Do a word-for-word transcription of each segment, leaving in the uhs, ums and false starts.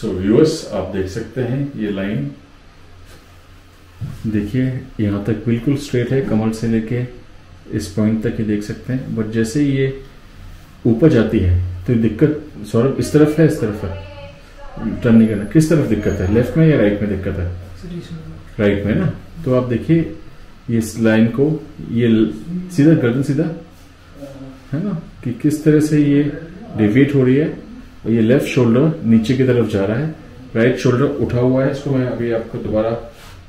So viewers आप देख सकते हैं ये लाइन देखिए यहाँ तक बिल्कुल स्ट्रेट है, कमर से लेके इस पॉइंट तक ही देख सकते हैं। बट जैसे ये ऊपर जाती है तो दिक्कत सौरभ इस तरफ है, इस तरफ है, टर्न नहीं करना। किस तरफ दिक्कत है, लेफ्ट में या राइट में दिक्कत है? राइट में ना। तो आप देखिए ये इस लाइन को ये सीधा गर्दन सीधा है ना कि किस तरह से ये डेविएट हो रही है और ये लेफ्ट शोल्डर नीचे की तरफ जा रहा है, राइट शोल्डर उठा हुआ है। इसको मैं अभी आपको दोबारा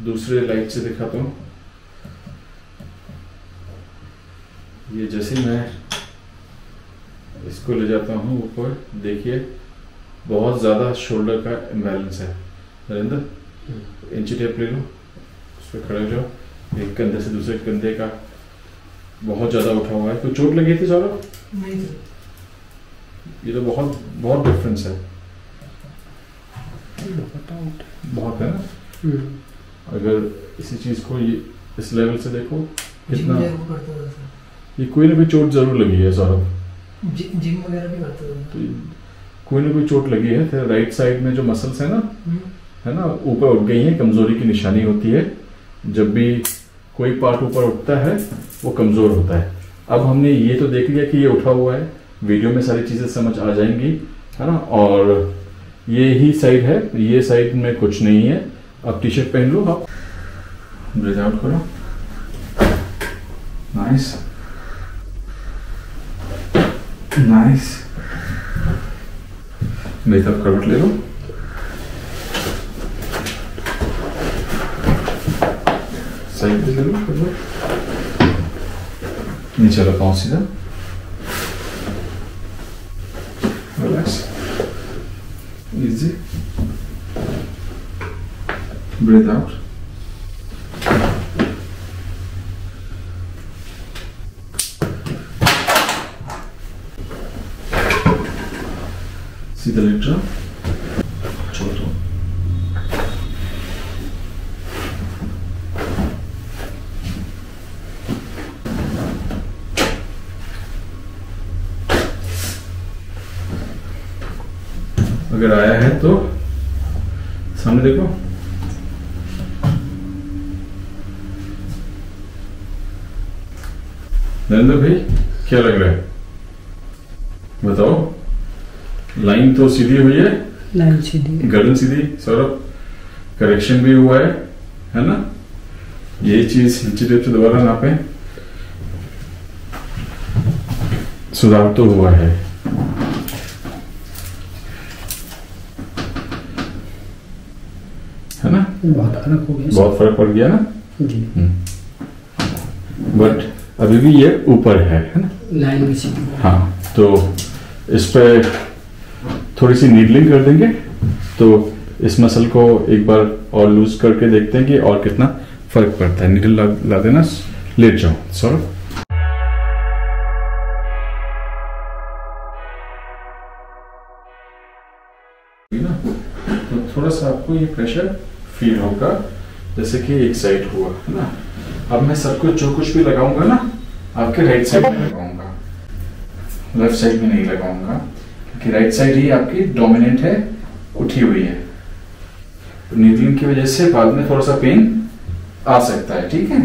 दूसरे लाइट से दिखाता हूँ। ये जैसे मैं इसको ले जाता हूँ ऊपर, देखिए बहुत ज्यादा शोल्डर का इम्बैलेंस है। नरेंद्र इंची टेप ले लो, उस पर खड़े हो जाओ। एक कंधे से दूसरे कंधे का बहुत ज्यादा उठा हुआ है। कोई चोट लगी थी सौरभ? नहीं। ये तो बहुत बहुत डिफरेंस है, बहुत है ना। अगर इसी चीज को ये इस लेवल से देखो कितना, ये कोई ना कोई चोट जरूर लगी है सौरभ। जिम वगैरह भी करते हैं तो कोई ना कोई चोट लगी है। तेरे राइट साइड में जो मसल्स है ना है ना ऊपर उठ गई है, कमजोरी की निशानी होती है। जब भी कोई पार्ट ऊपर उठता है वो कमजोर होता है। अब हमने ये तो देख लिया कि ये उठा हुआ है, वीडियो में सारी चीजें समझ आ जाएंगी है ना। और ये ही साइड है, ये साइड में कुछ नहीं है। अब टी शर्ट पहन लो, आप ब्रेथ आउट करो। Nice nice. मेरी तरफ करवट ले लो। साइड पे ले लो करवट। नीचे वाला पाँव सीधा। रिलैक्स। इजी। Breathe out. सीधा लेट जाओ, छोड़ो। अगर आया है तो सामने देखो। नरेंद्र भाई क्या लग रहा है बताओ? लाइन तो सीधी हुई है, लाइन सीधी, गर्दन सीधी। सौरभ करेक्शन भी हुआ है है ना। यही चीज नीचे टेप से दोबारा नापे, सुधार तो हुआ है। है ना, बहुत फर्क हो गया, बहुत फर्क पड़ गया ना जी। बट अभी भी ये ऊपर है, है ना, लाइन भी सीधी। हाँ, तो इस पर थोड़ी सी नीडलिंग कर देंगे तो इस मसल को एक बार और लूज करके देखते हैं कि और कितना फर्क पड़ता है। नीडल ला, ला देना, लेट जाओ सौरभ। तो थोड़ा सा आपको ये प्रेशर फील होगा जैसे कि एक साइड हुआ है ना। अब मैं सब कुछ जो कुछ भी लगाऊंगा ना आपके राइट साइड में लगाऊंगा, लेफ्ट साइड में नहीं लगाऊंगा, कि राइट साइड ही आपकी डोमिनेंट है, उठी हुई है। नीडलिंग की वजह से बाद में थोड़ा सा पेन आ सकता है, ठीक है।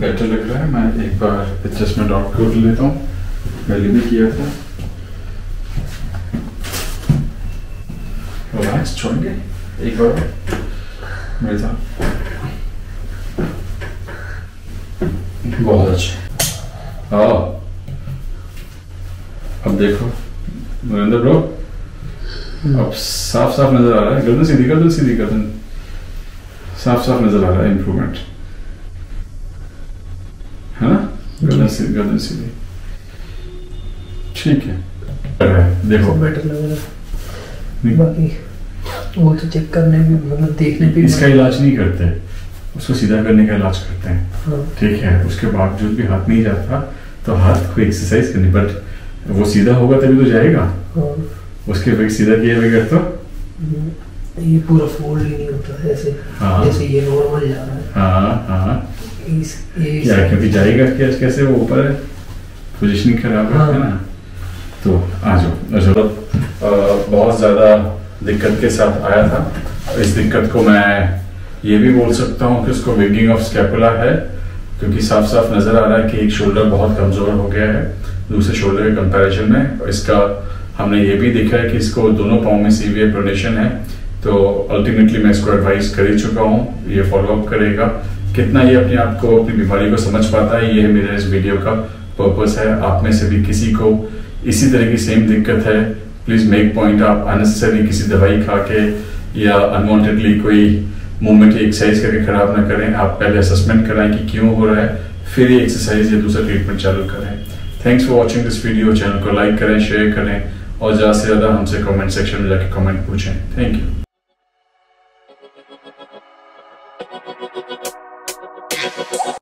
बेटर लग रहा है। मैं एक बार एडजस्टमेंट आउट कर लेता हूँ, पहले भी किया था। छोड़ेंगे एक बार मेरे साथ। बहुत अच्छा। आओ अब देखो नरेंद्र ब्रो, अब साफ साफ नजर आ रहा है। गर्दन सीधी गर्दन सीधी गर्दन साफ साफ नजर आ रहा है, इंप्रूवमेंट है ना। गर्दन सीधी गर्दन सीधी, ठीक है। देखो बेटर लग रहा है। बाकी वो तो चेक करने भी, मतलब देखने भी, इसका इलाज नहीं करते, उसको सीधा करने का इलाज करते हैं। हाँ। ठीक है। उसके बावजूद भी हाथ नहीं जाता तो हाथ को एक्सरसाइज करनी, बट वो सीधा होगा तभी तो जाएगा। हाँ। उसके सीधा किए बगैर तो ये पूरा फोल्ड ही नहीं होता है ऐसे, जैसे ये नॉर्मल जा रहा है। हाँ हाँ इस ये यार क्योंकि जाएगा कैसे कैसे वो ऊपर पोजीशन खराब है ना। तो आ जाओ चलो, बहुत ज़्यादा दिक्कत के साथ आया था। इस दिक्कत को मैं ये भी बोल सकता हूँ कि उसको विंगिंग ऑफ स्कैपुला है, क्योंकि साफ साफ नजर आ रहा है कि एक शोल्डर बहुत कमजोर हो गया है दूसरे शोल्डर के कंपैरिजन में। और इसका हमने ये भी देखा है कि इसको दोनों पाँव में सीवियर प्रोनेशन है। तो अल्टीमेटली मैं इसको एडवाइस कर ही चुका हूँ, ये फॉलोअप करेगा। कितना ये अपने आप को अपनी बीमारी को समझ पाता है, ये मेरे इस वीडियो का पर्पस है। आप में से भी किसी को इसी तरह की सेम दिक्कत है, प्लीज मेक पॉइंट आप अननेसेसरी किसी दवाई खा के या अनवांटेडली कोई मूवमेंट की एक्सरसाइज करके खराब ना करें। आप पहले असेसमेंट कराएं कि क्यों हो रहा है, फिर ये एक्सरसाइज या दूसरा ट्रीटमेंट चालू करें। Thanks for watching this video. Channel को लाइक करें, शेयर करें और ज़्यादा से ज़्यादा हमसे कमेंट सेक्शन में जाके कमेंट पूछें। Thank you.